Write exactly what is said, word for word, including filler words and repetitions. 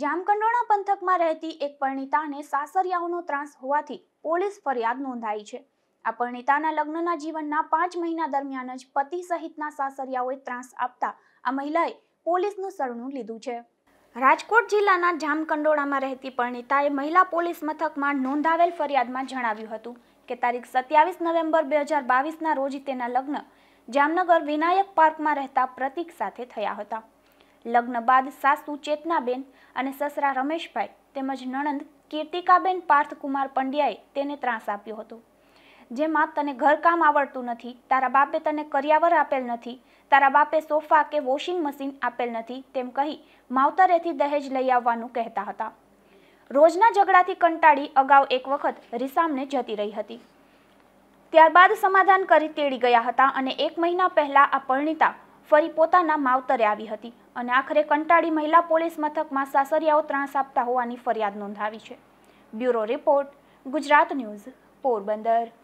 जामकंडोरણા पंथक में रहती एक परिणीताने सासरियाओनो त्रास होवाथी पोलीस फरियाद नोंधाई छे। आ परिणीताना लग्नना जीवनना पांच महीना दरमियान ज पति सहितना सासरियाओए त्रास आपता आ महिलाए पोलीसनुं शरणुं लीधुं छे। राजकोट जिल्लाना जामकंडोरणामां रहती परिणीताए महिला पोलीस मथकमां नोंधावेल फरियादमां जणाव्युं हतुं के तारीख सत्यावीस नवेम्बर बे हज़ार बावीस ना रोज तेना लग्न जामनगर विनायक पार्कमां रहेता प्रतीक साथे थया हता। लग्न बाद सासू चेतनाबेन अने ससरा रमेशभाई तेमज नणंद कीर्तिकाबेन पार्थकुमार पंड्याए तेने त्रास आप्यो हतो, जेमां तने घरकाम आवडतुं नथी, तारा बापे तने करियावर आपेल नथी, तारा बापे सोफा के वॉशिंग मशीन आपेल नथी तेम कही मावतरेथी दहेज लई आववानुं कहेता हता। रोजना झगड़ाथी कंटाळी अगाऊ एक वखत रिसामणे जती रही हती, त्यारबाद समाधान करी तेड़ी गया हता अने एक महीना पहेला आ परिणीता फरी पोताना मावतरे आवी हती अने आखरे कंटाळी महिला पोलीस मथकमां सासरियाओ त्रास आपता होवानी फरियाद नोंधावी छे। Bureau report, Gujarat news, Porbandar.